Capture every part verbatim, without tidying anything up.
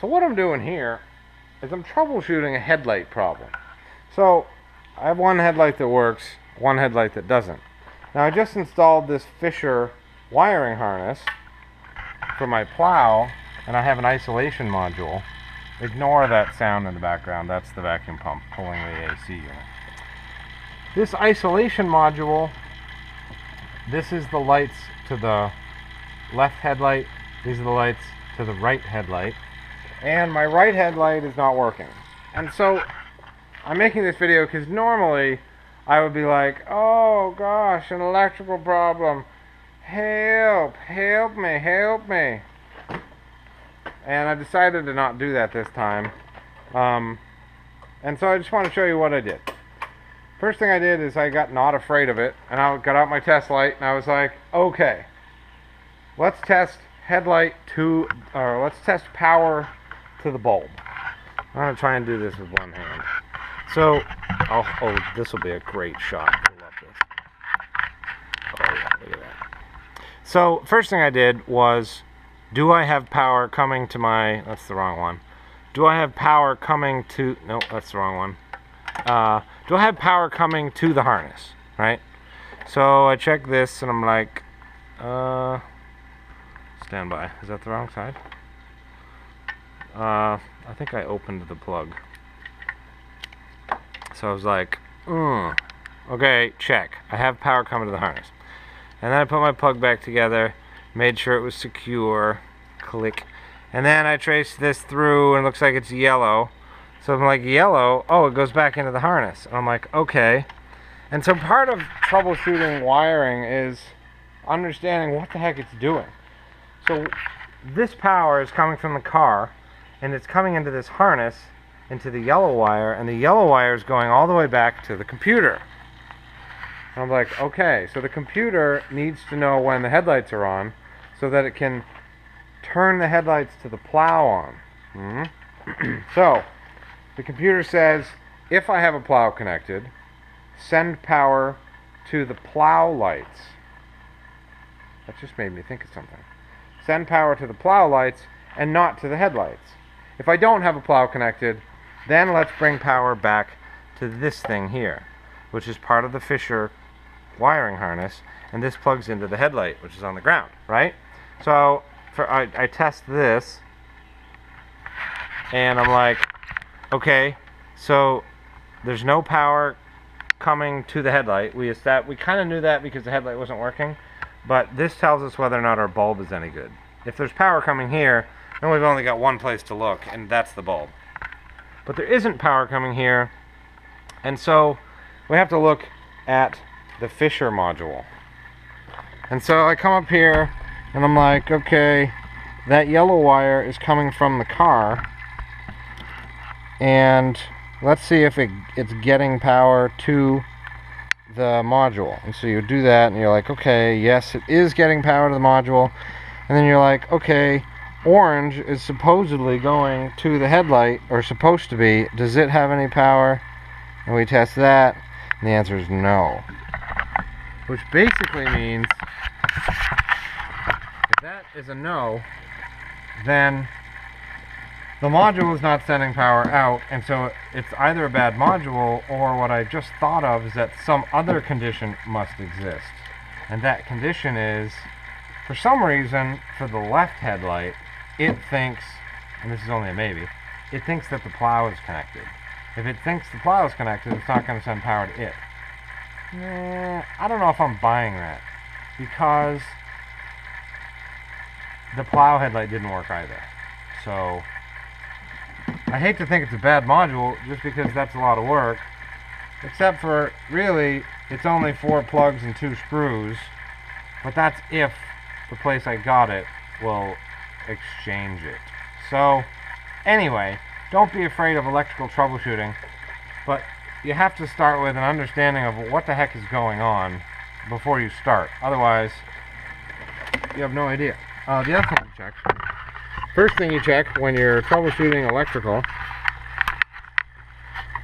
So what I'm doing here is I'm troubleshooting a headlight problem. So I have one headlight that works, one headlight that doesn't. Now I just installed this Fisher wiring harness for my plow, and I have an isolation module. Ignore that sound in the background, that's the vacuum pump pulling the A C unit. This isolation module, this is the lights to the left headlight, these are the lights to the right headlight, and my right headlight is not working. And so I'm making this video because normally I would be like, oh gosh, an electrical problem, help, help me, help me. And I decided to not do that this time. Um, and so I just want to show you what I did. First thing I did is I got not afraid of it, and I got out my test light, and I was like, okay, let's test headlight to, or let's test power to the bulb. I'm going to try and do this with one hand. So, oh, oh this will be a great shot. I love this. Oh, yeah, look at that. So, first thing I did was, do I have power coming to my, that's the wrong one. Do I have power coming to, no, that's the wrong one. Uh, do I have power coming to the harness, right? So I check this and I'm like, uh, standby. Is that the wrong side? Uh, I think I opened the plug. So I was like, mm, okay, check. I have power coming to the harness. And then I put my plug back together, made sure it was secure, click, and then I traced this through and it looks like it's yellow, so I'm like, yellow, oh, it goes back into the harness, and I'm like, okay. And so part of troubleshooting wiring is understanding what the heck it's doing. So this power is coming from the car and it's coming into this harness, into the yellow wire, and the yellow wire is going all the way back to the computer. And I'm like, okay, so the computer needs to know when the headlights are on so that it can turn the headlights to the plow on. Mm-hmm. So the computer says, if I have a plow connected, send power to the plow lights. That just made me think of something. Send power to the plow lights and not to the headlights. If I don't have a plow connected, then let's bring power back to this thing here, which is part of the Fisher wiring harness, and this plugs into the headlight, which is on the ground, right? So for I, I test this and I'm like, okay, so there's no power coming to the headlight. We we kind of knew that because the headlight wasn't working, but this tells us whether or not our bulb is any good. If there's power coming here, then we've only got one place to look, and that's the bulb. But there isn't power coming here, and so we have to look at the Fisher module. And so I come up here and I'm like, okay, that yellow wire is coming from the car, and let's see if it, it's getting power to the module. And so you do that and you're like, okay, yes, it is getting power to the module. And then you're like, okay, orange is supposedly going to the headlight, or supposed to be. Does it have any power? And we test that, and the answer is no. Which basically means if that is a no, then the module is not sending power out, and so it's either a bad module, or what I just thought of is that some other condition must exist. And that condition is, for some reason, for the left headlight, it thinks, and this is only a maybe, it thinks that the plow is connected. If it thinks the plow is connected, it's not going to send power to it. Nah, I don't know if I'm buying that, because the plow headlight didn't work either. So I hate to think it's a bad module just because that's a lot of work, except for really it's only four plugs and two screws, but that's if the place I got it will exchange it. So anyway, don't be afraid of electrical troubleshooting, but you have to start with an understanding of what the heck is going on before you start. Otherwise, you have no idea. Uh, the other thing you check, first thing you check when you're troubleshooting electrical,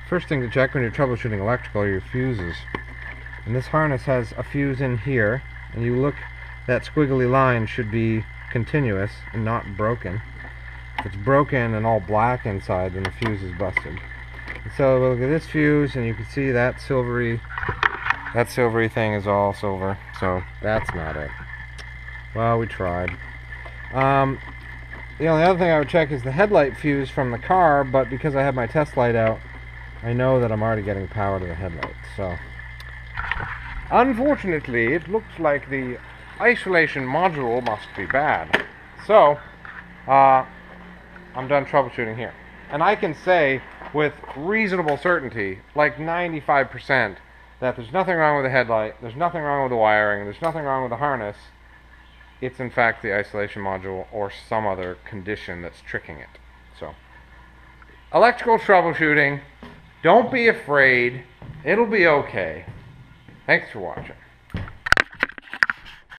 first thing to check when you're troubleshooting electrical are your fuses. And this harness has a fuse in here, and you look, that squiggly line should be continuous and not broken. it's broken and all black inside, then the fuse is busted. So look at this fuse, and you can see that silvery that silvery thing is all silver, so that's not it. Well, we tried. Um, the only other thing I would check is the headlight fuse from the car, but because I have my test light out, I know that I'm already getting power to the headlight. So unfortunately, it looks like the isolation module must be bad. So uh, I'm done troubleshooting here, and I can say with reasonable certainty, like ninety-five percent, that there's nothing wrong with the headlight, there's nothing wrong with the wiring, there's nothing wrong with the harness. It's in fact the isolation module or some other condition that's tricking it. So, electrical troubleshooting, don't be afraid, it'll be okay. Thanks for watching.